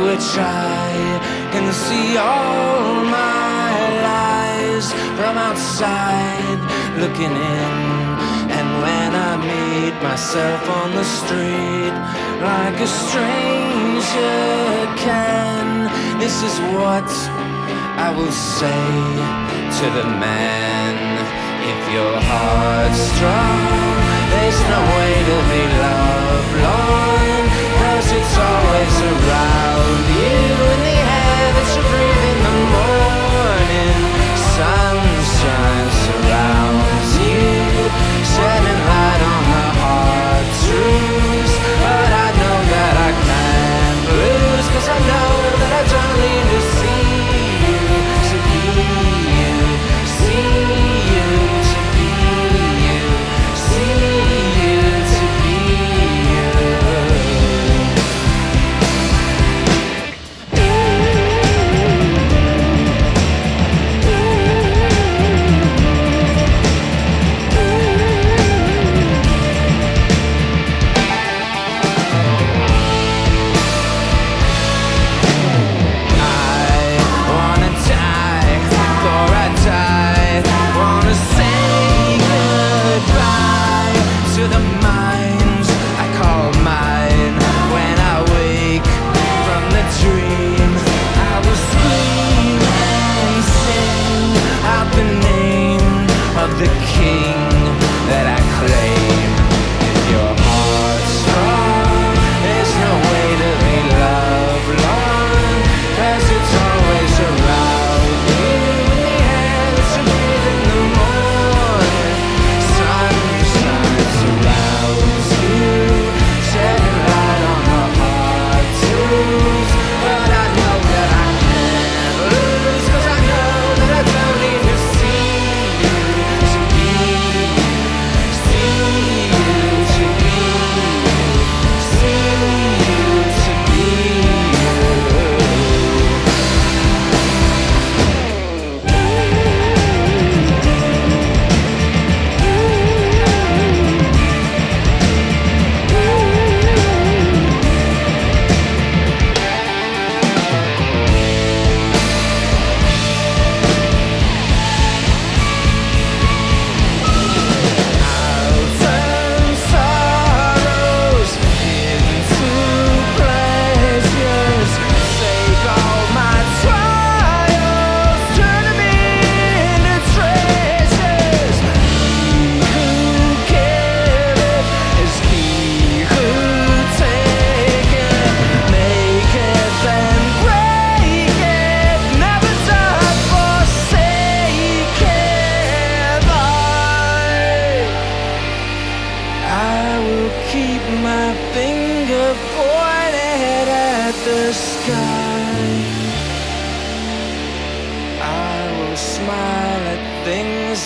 do a try. Can see all my lies from outside looking in. And when I meet myself on the street, like a stranger can, this is what I will say to the man. If your heart's strong, there's no way to be lovelorn, 'cause it's always around you, and the habits of breathing the morning sunshine surrounds you, shedding light on my hard truths. But I know that I can't lose, 'cause I know that I don't need to see you to be you, see you.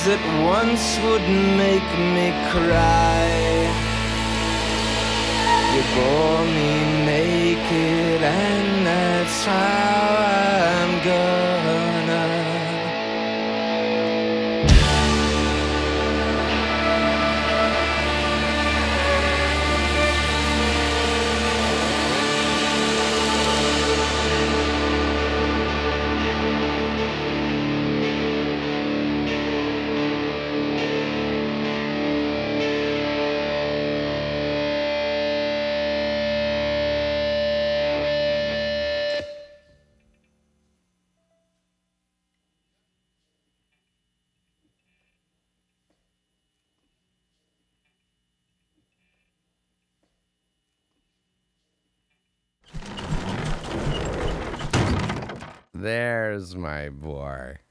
That once would make me cry. You bore me naked, and that's how I'm There's my boy.